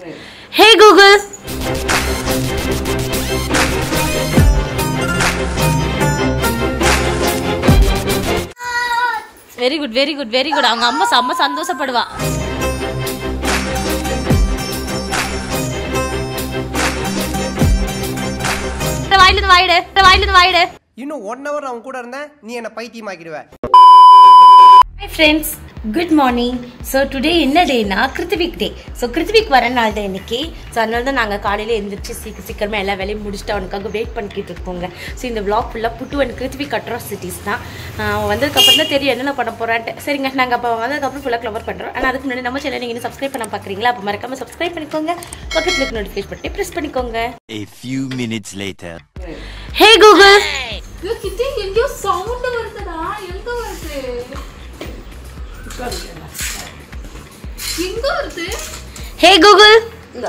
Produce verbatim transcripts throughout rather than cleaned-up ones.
हे Google. Very good very good very good. அவங்க அம்மா செம்ம சந்தோஷப்படுவா। வாயிலிருந்து வாயிடு வாயிலிருந்து வாயிடு। இன்னும் one hour நான் கூட இருந்தா நீ என்ன பைத்தியமாக்கிடுவே। Hi friends, good morning. So today என்ன டேனா கிருத்திவிக் டே। सो கிருத்திவிக் வர நாள் தான் இன்னைக்கு। सो அதனால தான் நாங்க காலையில எழுந்திருச்சு சீக்கிர சீக்கிரமா எல்லா வேலையும் முடிச்சிட்டு அவனுக்காக வெயிட் பண்ணிக்கிட்டு இருக்கோங்க। सो இந்த vlog ஃபுல்லா புட்டு and கிருத்திவிக் அட்ராசிட்டிஸ் தான்। வந்ததுக்கு அப்புறம் தான் தெரியும் என்னென்ன பண்ண போறான்னு। சரிங்க, நாங்க அப்ப வந்ததுக்கு அப்புறம் ஃபுல்லா கவர் பண்றோம்। ஆனா அதுக்கு முன்னாடி நம்ம சேனலை நீங்க இன்னும் subscribe பண்ண பாக்குறீங்களா? அப்ப மறக்காம subscribe பண்ணிக்கோங்க। பக்கத்துல இருக்க notification பட்டனை press பண்ணிக்கோங்க। A few minutes later. Hey Google. யோ கிட்டி எங்க சவுண்ட் வருதடா? எங்க வருது? எங்க வருது? Hey Google.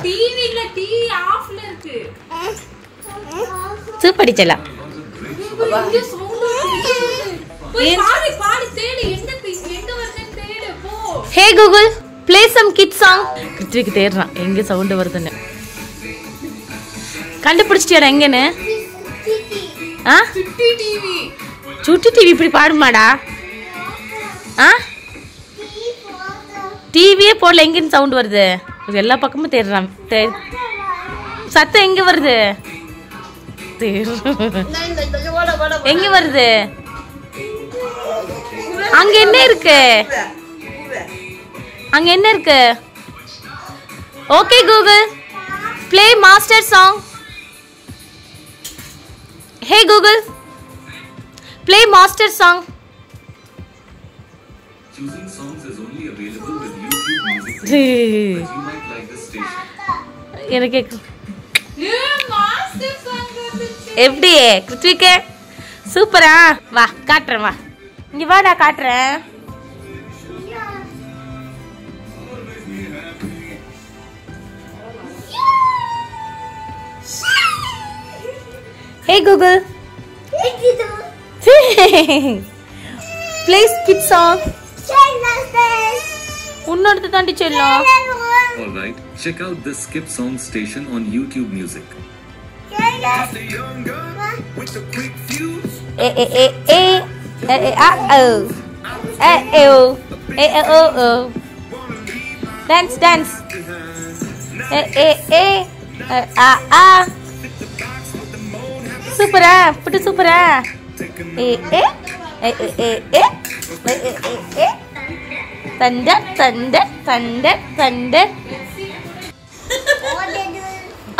டிவி இல்ல, டிவி ஆஃப்ல இருக்கு। சூப்பர் டிச்சலா। எங்க சவுண்ட் வருது? பாரு பாரு தேடு எங்க எங்க வருதுன்னு தேடு போ। Hey Google, play some kids song. கிட்டிக்கு தேடுறான் எங்க சவுண்ட் வருதுன்னு। கண்டுபிடிச்சிட்டியா எங்கன்னு? हां चुट्टी टीवी चुट्टी टीवी இப்படி பாடுமாடா? हां टीवीயே போடல எங்கன்னு சவுண்ட் வருது? எல்லா பக்கமும் தேடுறான்। சத்தம் எங்க வருது? எங்க வருது? அங்க என்ன இருக்கு? அங்க என்ன இருக்கு? Okay Google, play master song. Hey Google, play master song. Choosing songs is only available with YouTube Music. You might like this station. Yena kek. Hey master song F D Krithvik super ah va kaatren va inga va na kaatren Hey Google, play kids song. Unnadhu thandi chella. All right, check out this skip song station on YouTube Music. Eh eh eh eh eh ah oh eh oh eh oh oh dance dance eh eh eh ah ah super ah putu super ah eh eh eh eh eh eh tanda tanda tanda tanda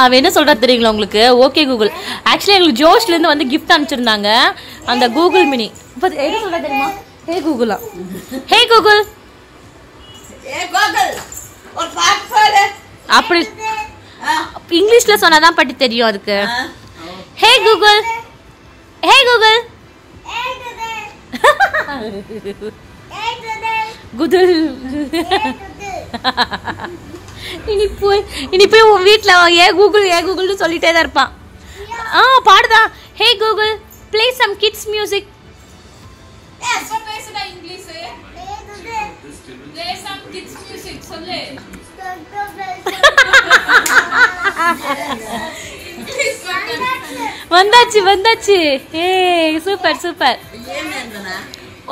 அவ என்ன சொல்றா தெரியுங்களா உங்களுக்கு? Okay Google. Actually உங்களுக்கு ஜோஷ்ல இருந்து வந்து gift அனுப்பிச்சிருந்தாங்க அந்த Google mini. இப்ப என்ன சொல்றா தெரியுமா? ஹே Google. ஹே Google. ஹே Google. ஒரு பாட்டு பாடு. அப்படி இங்கிலீஷ்ல சொன்னா தான் பட்டி தெரியும் அதுக்கு। Hey Google. Hey Google. Hey Google. Hey Google. இனி போய் இனி போய் உன் வீட்ல ஏ Google ஏ Google னு சொல்லிட்டே தான் இருப்பான்। ஆ பாடுடா। Hey Google, play some kids music. ஏ சோ பேசுடா English. Hey Google, play some kids music சொல்லு। வந்தாச்சு வந்தாச்சு। ஏ super super.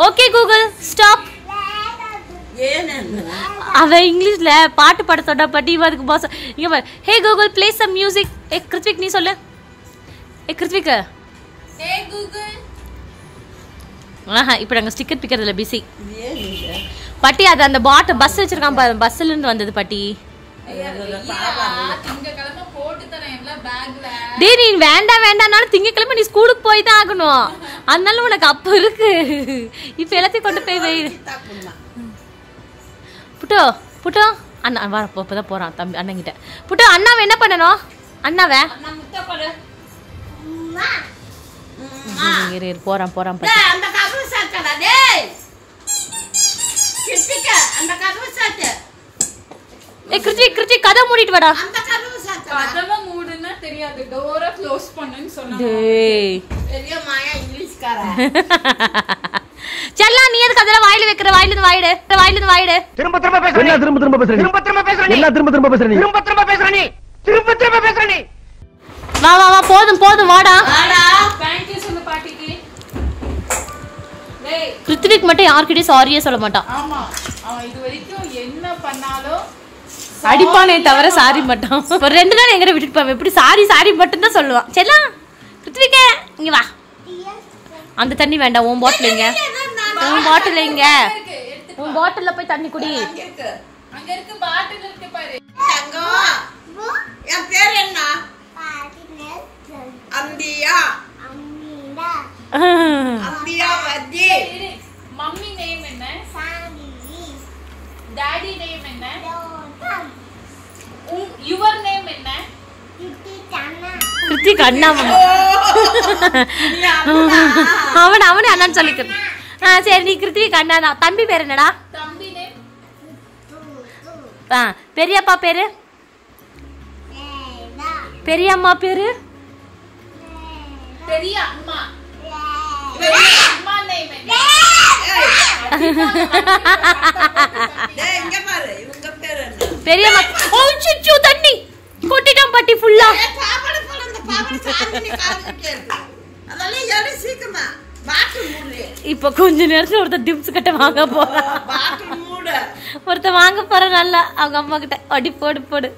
Okay Google, stop. அவ இங்கிலீஷ்ல பாட்டு பாட சொன்னா பட் இவ அதுக்கு பாஸ் இங்க பாரு। ஹே Google, play some music. ஏ கிருத்விக் நீ சொல்லு। ஏ கிருத்விக்। ஹே Google. ஆஹா இப்போ நாங்க ஸ்டிக்கர் பிக்கறதுல பிஸி। பட்டி அது அந்த பாட் பஸ் வச்சிருக்கான் பாரு, பஸ்ல இருந்து வந்தது பட்டி। ஐயா திங்க கிளம்ப போட்டு தரேன் எல்லா பேக்ல। டேய் நீ வேண்டா வேண்டானால திங்க கிளம்ப நீ ஸ்கூலுக்கு போய் தான் ஆகணும்। அதனால உனக்கு அப்ப இருக்கு। இப்போ எல்லாத்தையும் கொண்டு போய் வை। புட்டோ புட்டோ அண்ணா வா போப்ப தான் போறான் தம்பி அண்ணங்கிட்ட। புட்டோ அண்ணாவை என்ன பண்ணனும்? அண்ணாவை அண்ணா முட்டை கொடு அம்மா அம்மா இரு போறான் போறான் பா। டேய் அந்த கதவு சாத்துடா। டேய் கிட்டிக்க அந்த கதவு சாத்து। ஏ கிருத்திக் கிருத்திக் கதை மூடிட்டு வாடா। அந்த கதவு சாத்துடா। கதவை மூடுனா தெரியாது, டோர க்ளோஸ் பண்ணுன்னு சொன்னாங்க। டேய் பெரிய மாயா இங்கிலீஷ்காரா। चलना नहीं है तो कदला वाइल वेकर वाइल तो वाइड है तो वाइल तो वाइड है तिरुपत्र तिरुपत्र पेश रही तिरुपत्र तिरुपत्र पेश रही तिरुपत्र पेश रही तिरुपत्र तिरुपत्र पेश रही तिरुपत्र पेश रही तिरुपत्र पेश रही वाह वाह वाह போதும் போதும் வாடா வாடா थैंक यू சொன்ன பாட்டிக்கு டேய் கிருத்விக் மட்டும் யார்கிட்ட சாரியே சொல்ல மாட்டான் ஆமா அவன் இது வரைக்கும் என்ன பண்ணாலோ அடிபானே தவிர சாரி மாட்டான் ஒரு ரெண்டு நாள் எங்க விட்டுட்டு போவே இப்படி சாரி சாரி மட்டும் தான் சொல்லுவான் செல்ல கிருத்விக் இங்க வா அந்த தண்ணி வேண்டாம் ஓம் பாட்டில் இங்க ஓம் பாட்டில் இங்க ஓம் பாட்டில்ல போய் தண்ணி குடி அங்க இருக்கு அங்க இருக்கு பாட்டில் இருக்கு பாரு தங்கம் என் பேர் என்ன பாட்டில் அம்பியா அம்பியா அம்பியா வதி மம்மி நேம் என்ன சாந்திவி டாடி நேம் என்ன டான் யுவர் நேம் என்ன कृतिक अण्णा அவன் அவனே அண்ணான்னு சொல்லிக்கிறான் ஆ சரி நீ कृतिक அண்ணா தான் தம்பி பேர் என்னடா தம்பி நேம் ஆ பெரியப்பா பேரு ஏடா பெரியம்மா பேரு பெரியம்மா பெரியம்மா நேம் என்ன டேய் இங்க பாரு இவங்க பேர் என்ன பெரியம்மா ஓ சிச்சு தண்ணி कोटिटाम पट्टी फुल्ला ए पापड़ फुल्ला पापड़ सारनी काल केरला अदले यार सीकमा बात मूडले இப்போ கொஞ்ச நேரத்துல ஒருத்த டிம்ஸ் கட்ட வாங்க போறா பாத்து மூட ஒருத்த வாங்க போற நல்லா அவங்க அம்மா கிட்ட அடி போடு போடு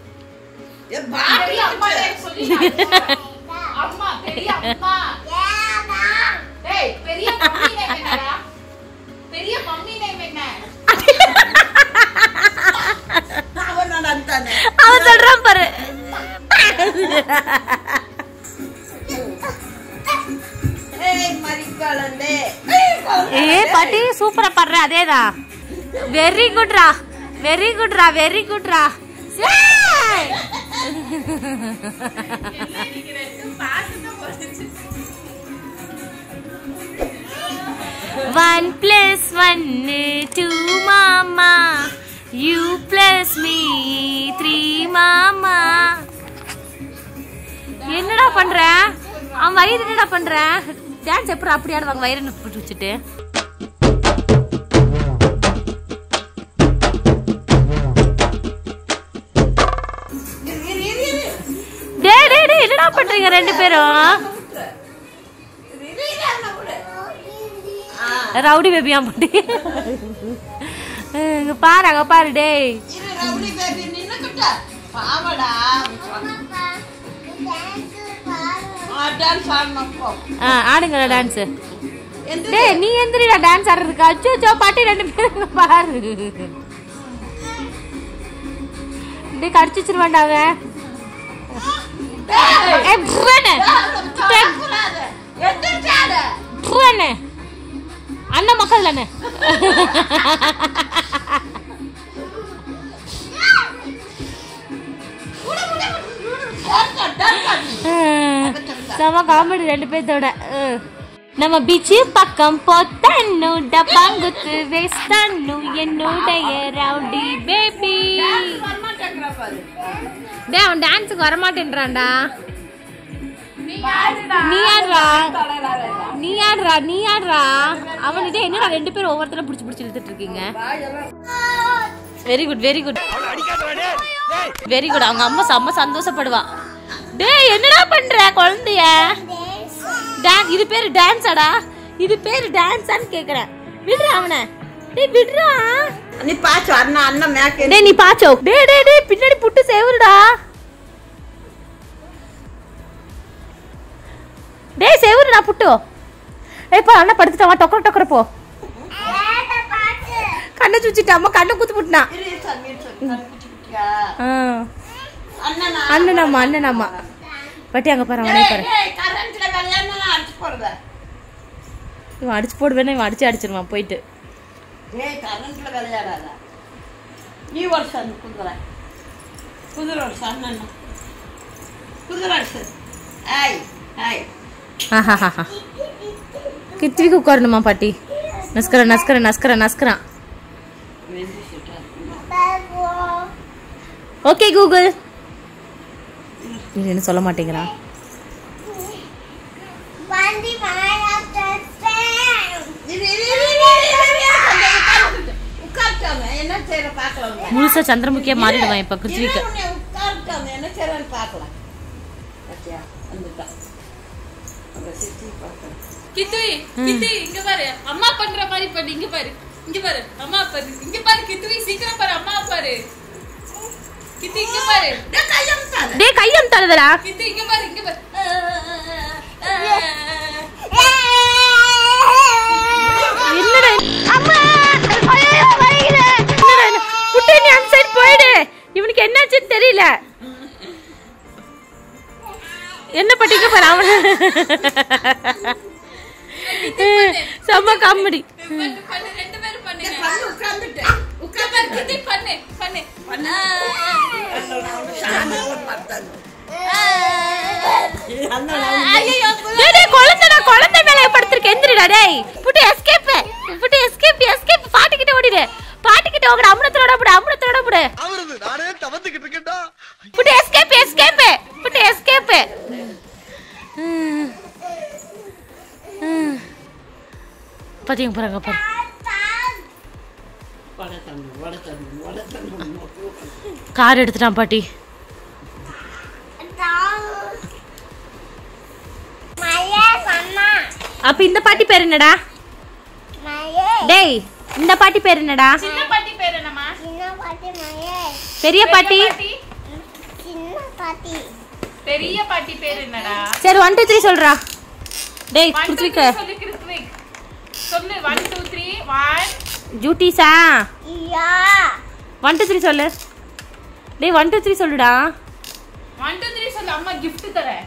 ஏ பாட்டி அம்மா சொல்லி அம்மா பெரிய அம்மா ஏமா டேய் பெரிய மம்மி நேம் என்னடா பெரிய மம்மி நேம் என்ன அவன நந்தானே அவ சொல்றான் பாரு पाटी सूपर पड़ रहा अदेदा वेरी गुड रा वेरी गुड रा वेरी गुड रा वन प्लस वन टू मामा यू प्लस मी थ्री मामा என்னடா பண்ற? அவன் வயிறு என்னடா பண்ற? டான்ஸ் எப்பற அப்படியே ஆடுவாங்க வயிறு நிப்புட்டு வச்சிட்டு. டேய் டேய் டேய் என்னடா பண்றீங்க ரெண்டு பேரும்? ரவுடி பேபியா பண்டி. இங்க பாருங்க பாரு டேய். இரு ரவுடி பேபி நின்னுட்ட. பாவடா. डांस आना को हां आடுங்கடா डांस டேய் நீ எந்திரடா டான்ஸ் ஆடுறதுக்கு அச்சோ சோ பாட்டி ரெண்டு பேரும் பாரு டேய் கடிச்சிடுவாண்டாங்க ஏ புரனே டேய் புரனே எந்திரடா புரனே அண்ணா மக்களனே நம்ம காமெடி ரெண்டு பேத்தோட நம்ம பீச் பக்கம் போத்தன்னு டபங்குது வேஸ்தன்னு என்னோட ரவுடி பேபி டான்ஸ் வரமாட்டேங்கற பாரு டேய் அவன் டான்ஸ்க்கு வரமாட்டேன்றான்டா நீ ஆடுடா நீ ஆடுடா நீ ஆடுடா நீ ஆடுடா அவனுக்கு என்னடா ரெண்டு பேரும் ஒவ்வொருத்தர புடிச்சு புடிச்சு இழுத்துட்டு இருக்கீங்க very good very good very good அவங்க அம்மா செம்ம சந்தோஷப்படுவா டேய் என்னடா பண்ற குழந்தையே டான்ஸ் இது பேரு டான்ஸ்டா இது பேரு டான்ஸ்ன்னு கேக்குறேன் விடுடா அவனை டேய் விடுடா நீ பாச்சோ அண்ணா அண்ணா மேக்கே டேய் நீ பாச்சோ டேய் டேய் டேய் பின்னாடி புட்டு சேவுடா டேய் சேவுடா புட்டு ஏய் பா அண்ணா படுத்துடா வா டொக்கர டொக்கர போ ஏடா பாத்து கண்ணு சுத்திட்ட அம்மா கண்ணு குத்து புட்டனா இரு சார் மீர் சார் கண்ணு குத்திட்டியா ஆ அண்ணா அண்ணா அம்மா அண்ணா அம்மா பட்டி அங்க பாரு அவனே பாரு கரண்ட்ல வெள்ளன அடிச்சு போடுவே இவன் அடிச்சு போடுவேனே இவன் அடிச்சு அடிச்சிரலாம் போயிடு டேய் கரண்ட்ல வெள்ளையாடாத நீ வருஷம் குதுற குதுற வருஷம் அண்ணா குதுற வருஷம் ஐ ஐ ஆஹா கித்விக்கு உட்காரணுமா பாட்டி நஸ்கர நஸ்கர நஸ்கர நஸ்கர ஓகே கூகுள் நீ என்ன சொல்ல மாட்டீங்களா வண்டி மாயா டான்ஸ் நீ நீ முழுசா சந்திரமுகியா மாறிடுவான் இப்ப கிருத்திகா உட்கார்க்காம என்ன சேரன்னு பார்க்கலாம் பாத்தியா வந்துடா அந்த சித்தி பார்த்தா கித்து கித்து இங்க பாரு அம்மா பண்ற மாதிரி பண்ணி இங்க பாரு இங்க பாரு அம்மா பாரு இங்க பாரு கித்து சீக்கிரம் பாரு அம்மா பாரு கித்து இங்க பாரு டே கையம் தர டே கையம் தரடா கித்து இங்க பாரு இங்க பாரு என்னடா அம்மா ஐயோ வரையில புட்டே நீ அந்த சைடு போய்டு இவனுக்கு என்னாச்சுன்னு தெரியல என்ன பட்டிக்க போறான் சம காமெடி பண்ணு ரெண்டு பேரும் பண்ணு பண்ணு உட்கார்ந்துட்ட உட்கார் கிட்டி பண்ணு பண்ணு பண்ணு சாம ஒரு பத்தன் ஐயோ டேய் கொளந்தடா கொளந்த மேலே படுத்துக்க எந்திரடா டேய் புட்டே எஸ்கேப் புட்டே எஸ்கேப் எஸ்கேப் பாட்டிக்கிட்ட ஓடிடு பாட்டிக்கிட்ட ஓட அம்ரத்தோட புடி அம்ரத்தோட புடி அவருது நானே தவந்துக்கிட்டு இருக்கேன்டா புட்டே எஸ்கேப் எஸ்கேப் புட்டே எஸ்கேப் பாட்டிங்க போறாங்க பாரு வடதண்ணு வடதண்ணு வடதண்ணு கார் எடுத்துட்டான் பாட்டி அப்ப இந்த பாட்டி பேர் என்னடா மயே டேய் இந்த பாட்டி பேர் என்னடா சின்ன பாட்டி பேர் என்னமா சின்ன பாட்டி மயே பெரிய பாட்டி சின்ன பாட்டி பெரிய பாட்டி பேர் என்னடா சரி one two three சொல்றா டேய் கிருத்திகா சொல்லு கிருத்திகா சொல்லு one two three one ஜூட்டிசா யா one two three சொல்லு டேய் one two three சொல்லுடா one two three சொல்லு அம்மா gift தரேன்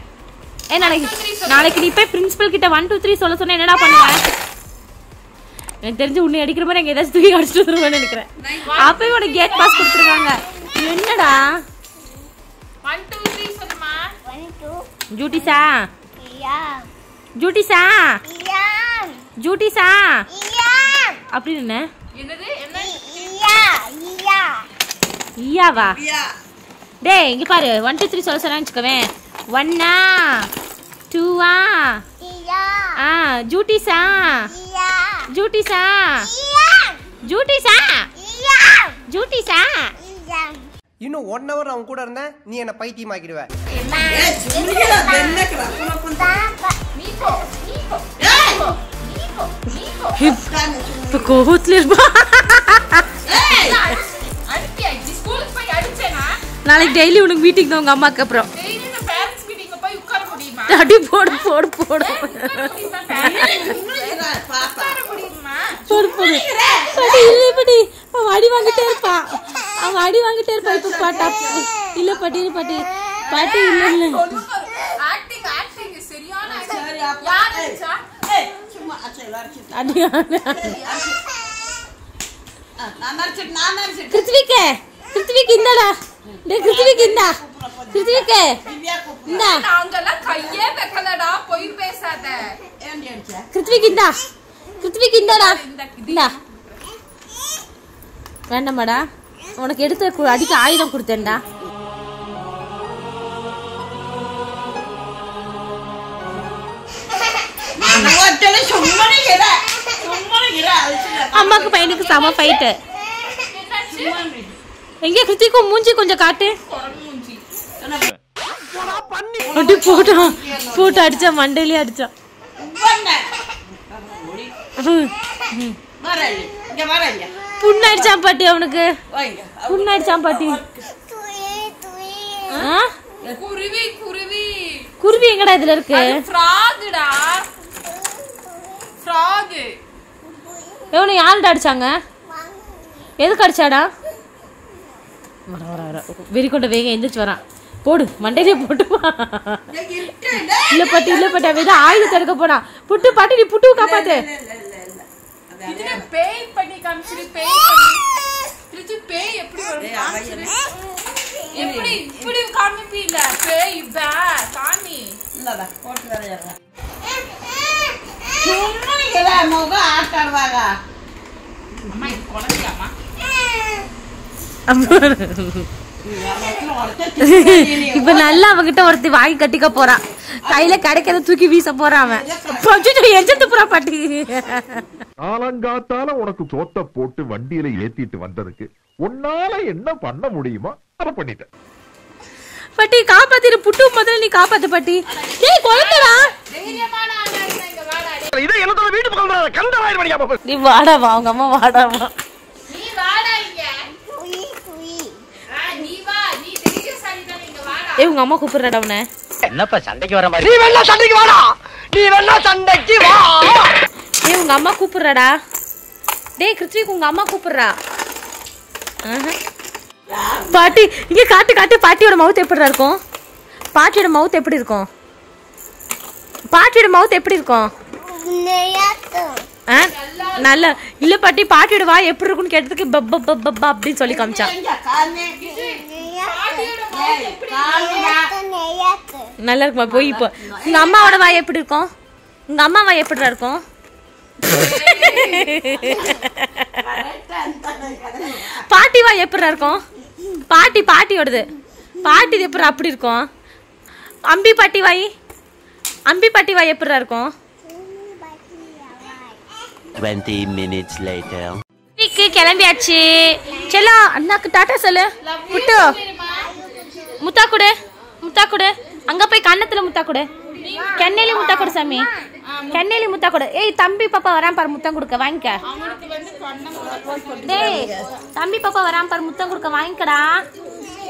ए नाளைக்கு நாளைக்கு நீ போய் பிரின்சிபல் கிட்ட one two three சொல்ல சொன்னா என்னடா பண்ணுவ எனக்கு தெரிஞ்சு உன்னை அடிக்குற மாதிரி நான் ஏதாச்சும் தூக்கி அடிச்சிட்டு வருவேன்னு நினைக்கிறேன் அப்பவே ஒரு கேட் பாஸ் கொடுத்துருவாங்க என்னடா one two three சொல்லுமா one two ஜூட்டிசா யா ஜூட்டிசா யா ஜூட்டிசா யா அப்படி என்ன என்னது என்ன யா யா யா வா யா டேய் இங்க பாரு one two three சொல்ல சொன்னா நிச்சுக்கவே वन्ना, टूआ, या, आ, जूटी सा, या, जूटी सा, या, जूटी सा, या, जूटी सा, या। इन्हों one hour आउं कोडर ना, नी ऐना पाइटी मारी रहा है। ये चुम्बकीय देने के बाद तुम अपन पापा, मीको, मीको, मीको, मीको, मीको। हिप तो कोहुत लेर बा। अरे क्या स्कूल पे यार चेना? नाले डेली उन्हें मीटिंग दोंगा अम्मा कपरो। அடி போடு போடு போடு போடு போடு படி இல்ல படி அவ அடி வாங்கிட்டே இருப்பா அவ அடி வாங்கிட்டே இருப்பா இப்ப பாட்டா இல்ல படி இல்ல படி பாட்டி இல்ல இல்ல ஆக்டிங் ஆக்டிங் சரியான ஆக்டிங் யார் இருச்சா ஏய் சும்மா அச்சே வரச்சிட்டு அடி நான் நர்ச்சிட் நான் நர்ச்சிட் கிருத்திகே கிருத்திகே இந்தடா டேய் கிருத்திகே இந்தா கிருத்திகே இந்தா நாங்கலாம் கையே வைக்கலடா போய் பேசாத ஏன் ஏன்ச்சே கிருத்திகே இந்தா கிருத்திகே இந்தடா இந்தா வேண்டாம்டா உனக்கு எடுத்து அடிக்கு ஆயிரம் கொடுத்தேன்டா நான் ஒட்டல சும்மனே இல்ல சும்மனே இல்ல அம்மாக்கு பையனுக்கு சம ஃபைட் என்னாச்சு எங்க கிருத்திகோ மூஞ்சி கொஞ்சம் காட்டு மூஞ்சி போடா பண்ணி அடி போடா போட்டு அடிச்ச மண்டையில அடிச்ச உப்பண்ணே மாரேங்க இங்க மாரேங்க புண்ண அடிச்சான் பாட்டி அவனுக்கு புண்ண அடிச்சான் பாட்டி தூயே தூயே ஹ குருவி குருவி குருவி எங்கடா இதுல இருக்கு அது ஃபிராக்டா ஃபிராக் ஏவன யாரடா அடிச்சாங்க எதுக்கு அடிச்சாடா வர வர வர வெறிக்கொண்ட வேகம் எந்திரிச்சு வரான் போடு மண்டையிலே போட்டுவா இல்லை பாட்டி இல்லை பாட்டி அவன் ஏதோ ஆயுதத்தை எடுக்க போனா புட்டு பாட்டி நீ புட்டுவை காப்பாத்து இப்ப நல்லா அவகிட்ட ஒருத்தி வாங்கி கட்டிக்க போறான் கையில கிடைக்காத தூக்கி வீச போறான் பாட்டி காலங்காத்தால உனக்கு சோத்த போட்டு வண்டியில ஏத்திட்டு வந்ததுக்கு உன்னால என்ன பண்ண முடியுமா அத பண்ணிட்ட. பட்டி காப்பாத்திரு புட்டு முதல்ல நீ காப்பாத்து பட்டி. டேய் கொளுத்துடா. தைரியமா நான் இங்க வாடா. இத எல்லாத்தோட வீட்டு பக்கம் வர கந்தராயிரம் மணியா பாப்பா. நீ வாடா வா உங்க அம்மா வாடா வா. நீ வாடா இங்க. குயி குயி. ஆ நீ வா நீ தெரிஞ்ச சாரி தான் இங்க வாடா. ஏய் உங்க அம்மா கூப்பிடுறடா உன்னை. என்னப்பா சண்டைக்கு வர மாதிரி. நீ வெள்ள சண்டைக்கு வாடா. நீ வெள்ள சண்டைக்கு வா. ஏய் உங்க அம்மா கூப்பிடுறடா. டேய் கிருத்திக்கு உங்க அம்மா கூப்பிடுறா. பாட்டி இங்க காட்டு காட்டு பாட்டியோட மவுத் எப்படி இருக்கும் பாட்டியோட மவுத் எப்படி இருக்கும் பாட்டியோட மவுத் எப்படி இருக்கும் நல்ல இல்ல பாட்டி பாட்டியோட வாய் எப்படி இருக்கும்னு கேட்டதுக்கு பப்ப பப்ப பப்ப அப்படி சொல்லி காமிச்சா நல்லா இருக்குமா போய் இப்போ உங்க அம்மாவோட வாய் எப்படி இருக்கும் உங்க அம்மா வாய் எப்படி இருக்கும் பாட்டி வா எப்படி இருக்கும் பாட்டி பாட்டியோடது பாட்டி இது எப்படி அப்படி இருக்கும் அம்பி பாட்டி வாய் அம்பி பாட்டி வாய் எப்படி இருக்கும் கிளம்பியாச்சு செல்லா அண்ணாக்கு டாட்டா சொல்லு முட்டு முத்தா கொடு முத்தா கொடு அங்க போய் கண்ணத்துல முத்தா கொடு கண்ணிலே முத்தா கொடு சாமி கண்ணிலே முத்தா கொடு ஏய் தம்பி பாப்பா வரான் பார் முத்தம் கொடுக்க வாங்கிக்க அவனுக்கு வந்து கண்ண டேய் தம்பி பாப்பா வரான் பார் முத்தம் கொடுக்க வாங்கிக்கடா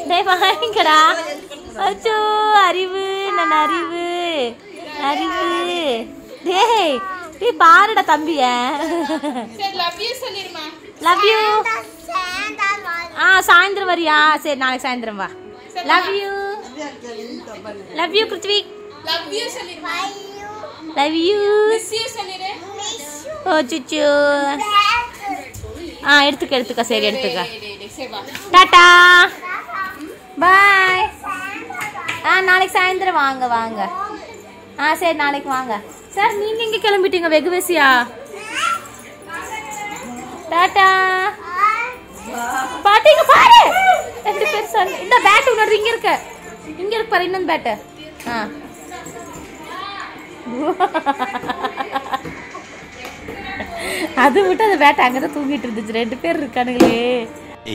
டேய் வாங்கிக்கடா அச்சோ அறிவு நான் அறிவு அறிவு டேய் நீ பாருடா தம்பியே சரி லவ் யூ சொல்லிருமா லவ் யூ ஆ சாயந்திரம் வரியா சரி நாளைக்கு சாயந்திரம் வா love you love you Krithvik love you salir bye you love you miss you salire oh chuchu ah eduthuka eduthuka seri eduthuka tata bye ah naalaiku sayanthram vaanga vaanga ah seri naalaiku vaanga sir neenga inge kelambittinga veguvesiya tata paatinga paare eduthu person inda bat unadu inga irukku inga irukku paare innan bat ah அது விட்டு அந்த bad அங்க தான் தூங்கிட்டு இருந்துச்சு ரெண்டு பேர் இருக்கானுங்களே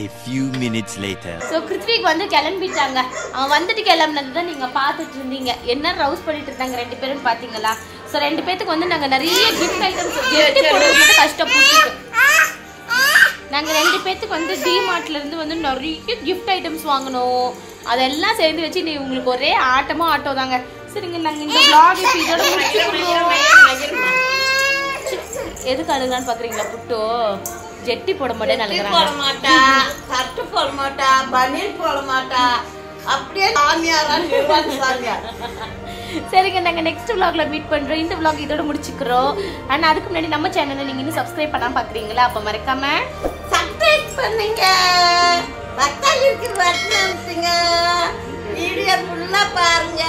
a few minutes later so Krithvik வந்து கிளம்பிட்டாங்க அவன் வந்துட்டு கிளம்பினது தான் நீங்க பார்த்துட்டு இருந்தீங்க என்ன ரவுஸ் பண்ணிட்டு இருந்தாங்க ரெண்டு பேரும் பாத்தீங்களா சோ ரெண்டு பேத்துக்கு வந்து நாங்க நிறைய gift items gift கொடுத்து கஷ்டப்பட்டுட்டோம் நாங்க ரெண்டு பேத்துக்கு வந்து டிமார்ட்ல இருந்து வந்து நிறைய gift items வாங்கணும் அதெல்லாம் சேர்ந்து வச்சு நீ உங்களுக்கு ஒரே ஆட்டமா ஆட்டோ தாங்க சரிங்க நாங்க இந்த vlog இதோட முடிச்சுக்குறோம் எதுக்கு அழுகலான்னு பாக்குறீங்களா புட்டு ஜெட்டி போட மாட்டேன்னு அழுகுறாங்க போட மாட்டா சட்டு போட மாட்டா பனியன் போட மாட்டா அப்படியே சாமியாரா நிர்வாண சாமியா சரிங்க நாங்க நெக்ஸ்ட் vlogல மீட் பண்றோம் இந்த vlog இதோட முடிச்சுக்குறோம் அண்ட் அதுக்கு முன்னாடி நம்ம சேனலை நீங்க இன்னும் subscribe பண்ணாம பாக்குறீங்களா அப்ப மறக்காம subscribe பண்ணுங்க பக்கத்துக்கு வரணும்ங்க வீடியோ ஃபுல்லா பாருங்க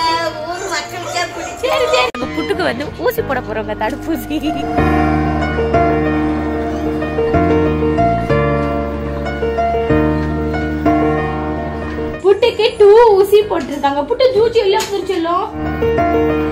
ஊர் மக்களுக்கே பிடிச்சிருக்கு புட்டுக்கு வந்து ஊசி போட போறவங்க தடுப்பூசி புட்டுக்கு டூ ஊசி போட்டுருக்காங்க புட்டு ஜூச்சி எல்லாம் புடிச்சலாம்